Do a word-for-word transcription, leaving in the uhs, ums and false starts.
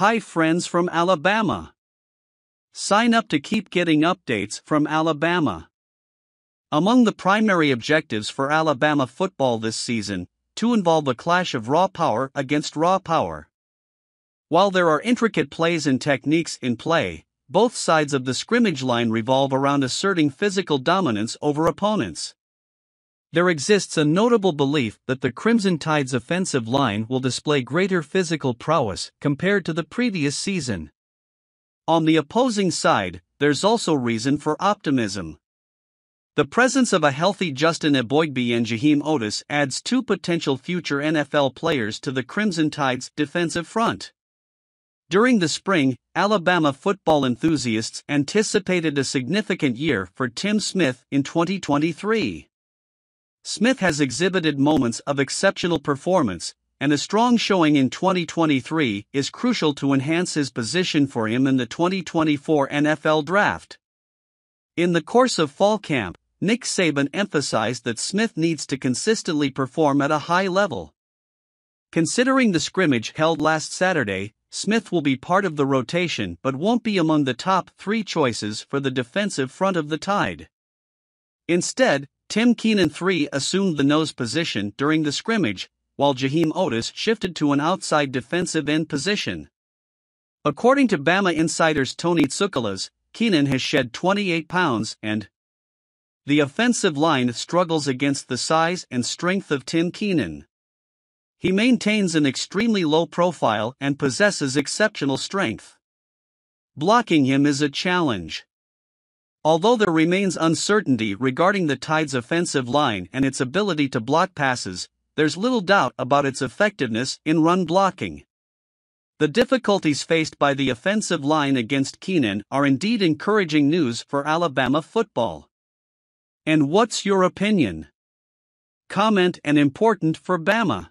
Hi friends from Alabama. Sign up to keep getting updates from Alabama. Among the primary objectives for Alabama football this season, two involve a clash of raw power against raw power. While there are intricate plays and techniques in play, both sides of the scrimmage line revolve around asserting physical dominance over opponents. There exists a notable belief that the Crimson Tide's offensive line will display greater physical prowess compared to the previous season. On the opposing side, there's also reason for optimism. The presence of a healthy Justin Eboigbe and Jaheim Otis adds two potential future N F L players to the Crimson Tide's defensive front. During the spring, Alabama football enthusiasts anticipated a significant year for Tim Smith in twenty twenty-three. Smith has exhibited moments of exceptional performance, and a strong showing in twenty twenty-three is crucial to enhance his position for him in the twenty twenty-four N F L Draft. In the course of fall camp, Nick Saban emphasized that Smith needs to consistently perform at a high level. Considering the scrimmage held last Saturday, Smith will be part of the rotation but won't be among the top three choices for the defensive front of the Tide. Instead, Tim Keenan the third assumed the nose position during the scrimmage, while Jaheim Otis shifted to an outside defensive end position. According to Bama insiders Tony Tsukalas, Keenan has shed twenty-eight pounds and the offensive line struggles against the size and strength of Tim Keenan. He maintains an extremely low profile and possesses exceptional strength. Blocking him is a challenge. Although there remains uncertainty regarding the Tide's offensive line and its ability to block passes, there's little doubt about its effectiveness in run blocking. The difficulties faced by the offensive line against Keenan are indeed encouraging news for Alabama football. And what's your opinion? Comment and important for Bama.